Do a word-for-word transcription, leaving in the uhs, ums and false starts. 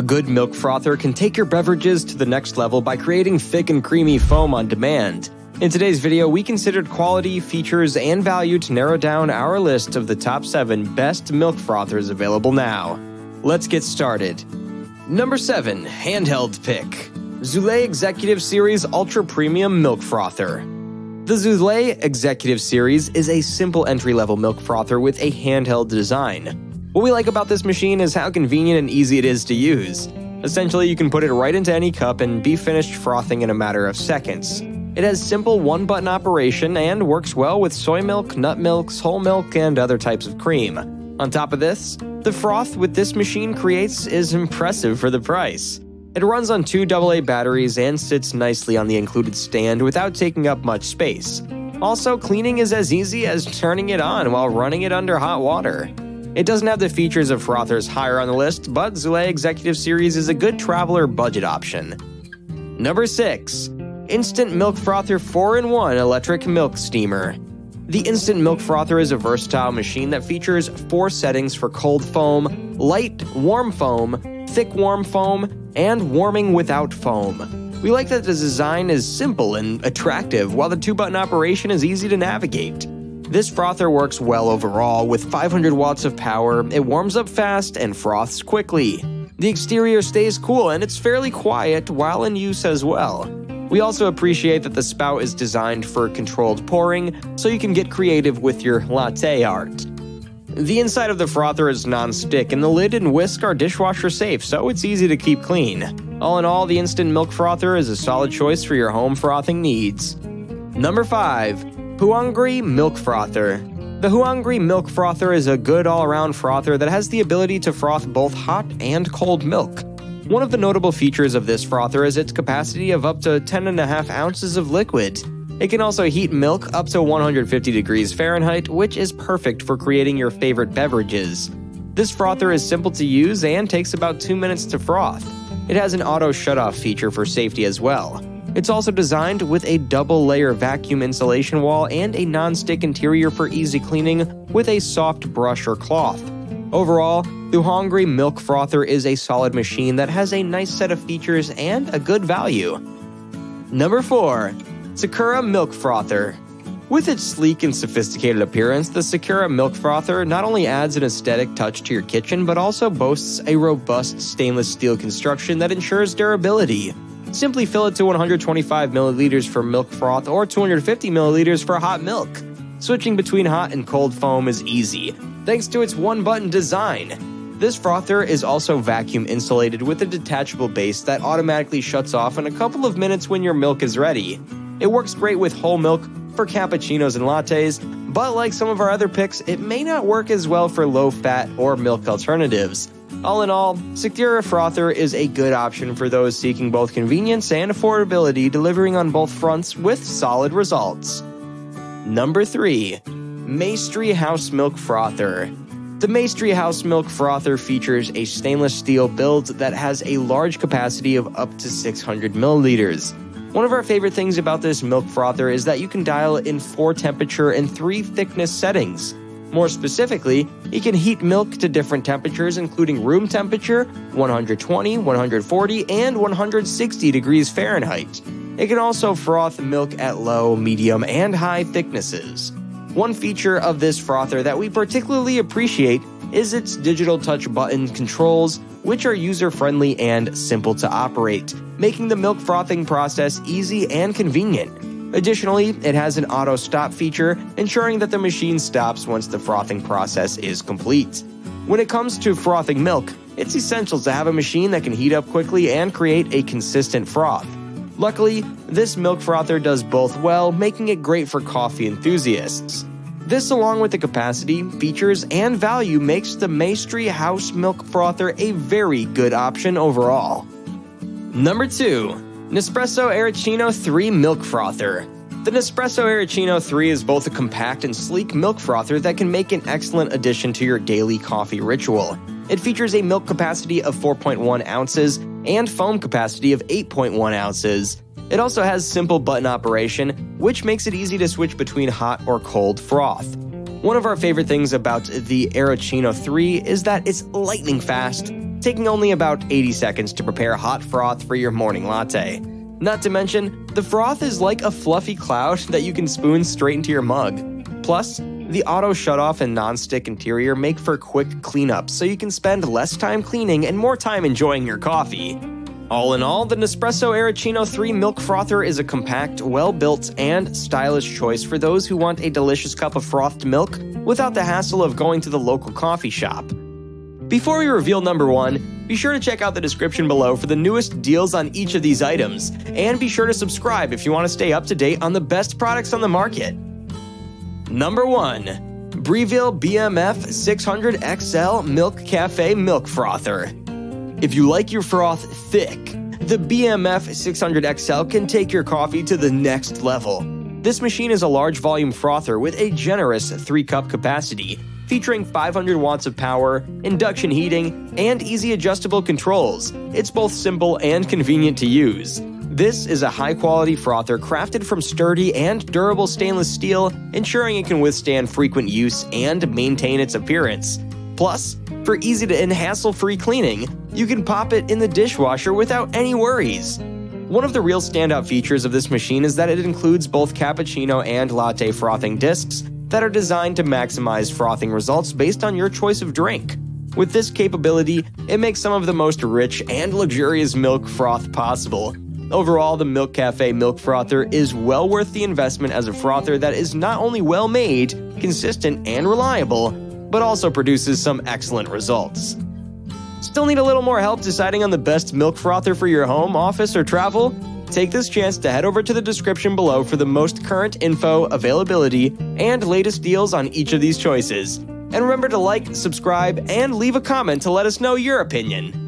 A good milk frother can take your beverages to the next level by creating thick and creamy foam on demand. In today's video, we considered quality, features, and value to narrow down our list of the top seven best milk frothers available now. Let's get started. Number seven, handheld pick. Zulay Executive Series Ultra Premium Milk Frother. The Zulay Executive Series is a simple entry-level milk frother with a handheld design. What we like about this machine is how convenient and easy it is to use. Essentially, you can put it right into any cup and be finished frothing in a matter of seconds. It has simple one-button operation and works well with soy milk, nut milks, whole milk, and other types of cream. On top of this, the froth with this machine creates is impressive for the price. It runs on two double A batteries and sits nicely on the included stand without taking up much space. Also, cleaning is as easy as turning it on while running it under hot water. It doesn't have the features of frothers higher on the list, but Zulay Executive Series is a good traveler budget option. Number six. Instant Milk Frother four in one Electric Milk Steamer. The Instant Milk Frother is a versatile machine that features four settings for cold foam, light warm foam, thick warm foam, and warming without foam. We like that the design is simple and attractive, while the two-button operation is easy to navigate. This frother works well overall. With five hundred watts of power, it warms up fast and froths quickly. The exterior stays cool and it's fairly quiet while in use as well. We also appreciate that the spout is designed for controlled pouring, so you can get creative with your latte art. The inside of the frother is non-stick, and the lid and whisk are dishwasher safe, so it's easy to keep clean. All in all, the Instant Milk Frother is a solid choice for your home frothing needs. Number five. Huogary Milk Frother. The Huogary Milk Frother is a good all-around frother that has the ability to froth both hot and cold milk. One of the notable features of this frother is its capacity of up to ten and a half ounces of liquid. It can also heat milk up to one hundred fifty degrees Fahrenheit, which is perfect for creating your favorite beverages. This frother is simple to use and takes about two minutes to froth. It has an auto shut-off feature for safety as well. It's also designed with a double-layer vacuum insulation wall and a non-stick interior for easy cleaning with a soft brush or cloth. Overall, the Huogary Milk Frother is a solid machine that has a nice set of features and a good value. Number four. Secura Milk Frother. With its sleek and sophisticated appearance, the Secura Milk Frother not only adds an aesthetic touch to your kitchen, but also boasts a robust stainless steel construction that ensures durability. Simply fill it to one hundred twenty-five milliliters for milk froth or two hundred fifty milliliters for hot milk. Switching between hot and cold foam is easy, thanks to its one-button design. This frother is also vacuum insulated with a detachable base that automatically shuts off in a couple of minutes when your milk is ready. It works great with whole milk, for cappuccinos and lattes, but like some of our other picks, it may not work as well for low-fat or milk alternatives. All in all, Secura Frother is a good option for those seeking both convenience and affordability, delivering on both fronts with solid results. Number three. Maestri House Milk Frother. The Maestri House Milk Frother features a stainless steel build that has a large capacity of up to six hundred milliliters. One of our favorite things about this milk frother is that you can dial in four temperature and three thickness settings. More specifically, you can heat milk to different temperatures, including room temperature, one hundred twenty, one hundred forty, and one hundred sixty degrees Fahrenheit. It can also froth milk at low, medium, and high thicknesses. One feature of this frother that we particularly appreciate is its digital touch button controls, which are user-friendly and simple to operate, making the milk frothing process easy and convenient. Additionally, it has an auto-stop feature, ensuring that the machine stops once the frothing process is complete. When it comes to frothing milk, it's essential to have a machine that can heat up quickly and create a consistent froth. Luckily, this milk frother does both well, making it great for coffee enthusiasts. This, along with the capacity, features, and value, makes the Maestri House Milk Frother a very good option overall. Number two. Nespresso Aeroccino three Milk Frother. The Nespresso Aeroccino three is both a compact and sleek milk frother that can make an excellent addition to your daily coffee ritual. It features a milk capacity of four point one ounces and foam capacity of eight point one ounces. It also has simple button operation, which makes it easy to switch between hot or cold froth. One of our favorite things about the Aeroccino three is that it's lightning fast, taking only about eighty seconds to prepare hot froth for your morning latte. Not to mention, the froth is like a fluffy cloud that you can spoon straight into your mug. Plus, the auto shutoff and non-stick interior make for quick cleanup, so you can spend less time cleaning and more time enjoying your coffee. All in all, the Nespresso Aeroccino three Milk Frother is a compact, well-built, and stylish choice for those who want a delicious cup of frothed milk without the hassle of going to the local coffee shop. Before we reveal number one, be sure to check out the description below for the newest deals on each of these items, and be sure to subscribe if you want to stay up to date on the best products on the market. Number one, Breville B M F six hundred X L Milk Cafe Milk Frother. If you like your froth thick, the B M F six hundred X L can take your coffee to the next level. This machine is a large volume frother with a generous three cup capacity, featuring five hundred watts of power, induction heating, and easy adjustable controls. It's both simple and convenient to use. This is a high-quality frother crafted from sturdy and durable stainless steel, ensuring it can withstand frequent use and maintain its appearance. Plus, for easy and hassle-free cleaning, you can pop it in the dishwasher without any worries. One of the real standout features of this machine is that it includes both cappuccino and latte frothing discs that are designed to maximize frothing results based on your choice of drink. With this capability, it makes some of the most rich and luxurious milk froth possible. Overall, the Milk Cafe Milk Frother is well worth the investment as a frother that is not only well-made, consistent, and reliable, but also produces some excellent results. Still need a little more help deciding on the best milk frother for your home, office, or travel? Take this chance to head over to the description below for the most current info, availability, and latest deals on each of these choices. And remember to like, subscribe, and leave a comment to let us know your opinion.